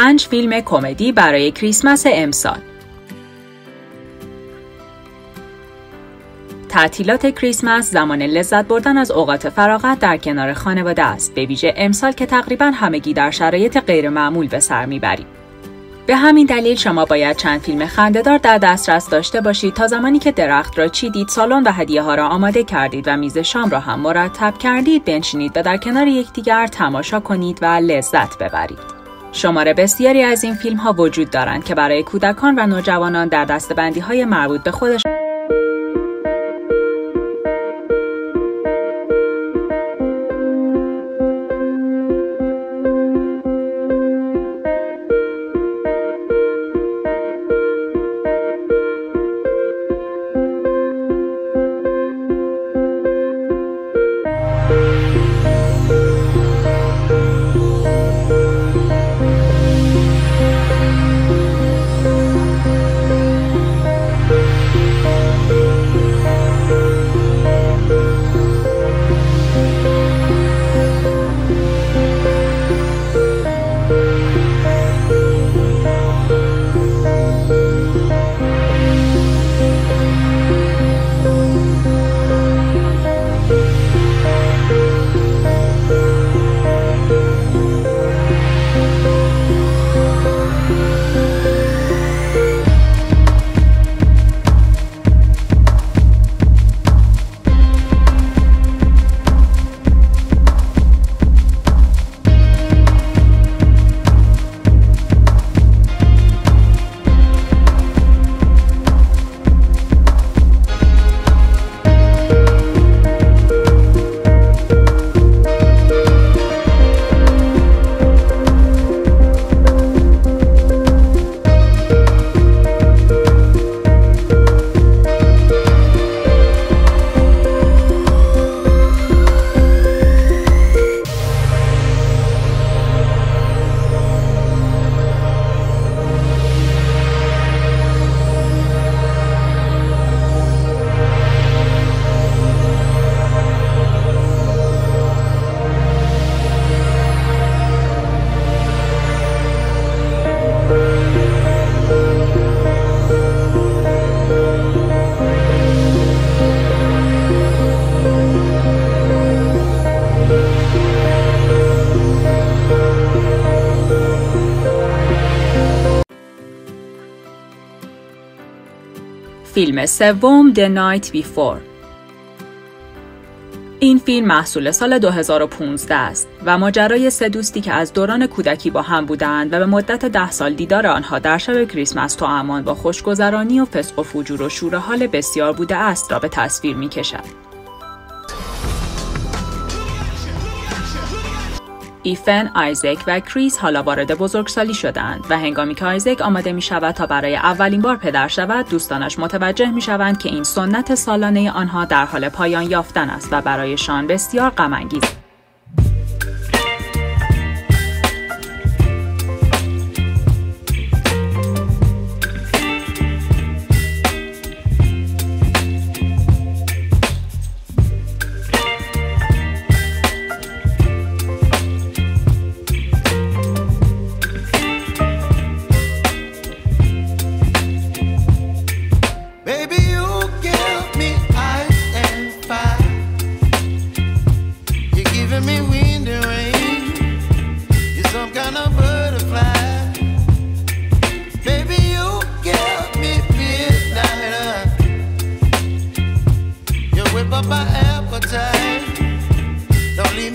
5 فیلم کمدی برای کریسمس امسال. تعطیلات کریسمس زمان لذت بردن از اوقات فراغت در کنار خانواده است، به ویژه امسال که تقریباً همگی در شرایط غیرمعمول به سر میبریم. به همین دلیل شما باید چند فیلم خنده‌دار در دسترس داشته باشید تا زمانی که درخت را چیدید، سالن و هدیه ها را آماده کردید و میز شام را هم مرتب کردید، بنشینید و در کنار یکدیگر تماشا کنید و لذت ببرید. شماره بسیاری از این فیلم ها وجود دارند که برای کودکان و نوجوانان در دسته‌بندی های مربوط به خودشان فیلم سوم The Night Before. این فیلم محصول سال 2015 است و ماجرای سه دوستی که از دوران کودکی با هم بودند و به مدت 10 سال دیدار آنها در شب کریسمس توامان با خوشگذرانی و فسق و فجور و شور حال بسیار بوده است را به تصویر می‌کشد. ایفن، آیزک و کریس حالا وارد بزرگسالی شدند و هنگامی که آیزک آماده می شود تا برای اولین بار پدر شود، دوستانش متوجه می شوند که این سنت سالانه آنها در حال پایان یافتن است و برایشان بسیار غم انگیز. Whip up my appetite, don't leave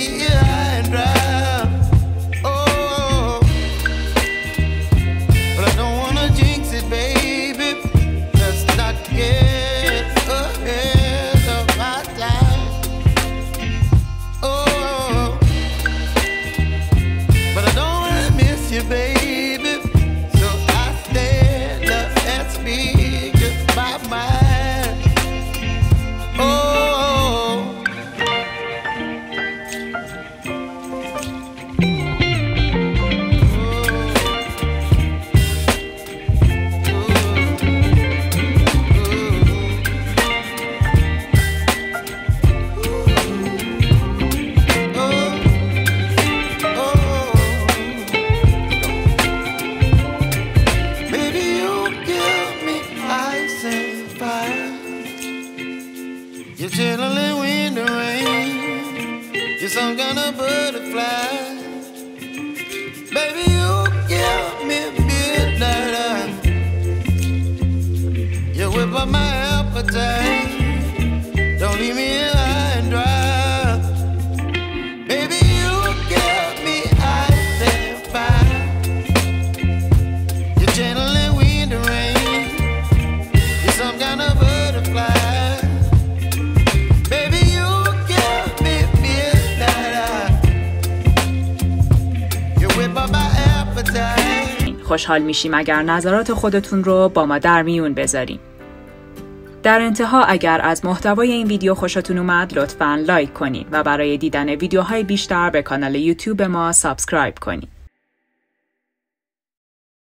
me here high and dry. kind of butterfly. Baby, you give me midnight eye. You whip up my appetite. Don't leave me in high and dry. Baby, you give me ice and fire. You're channeling wind and rain. You're some kind of butterfly. خوشحال میشیم اگر نظرات خودتون رو با ما در میون بذاریم. در انتها اگر از محتوای این ویدیو خوشتون اومد لطفاً لایک کنید و برای دیدن ویدیوهای بیشتر به کانال یوتیوب ما سابسکرایب کنید.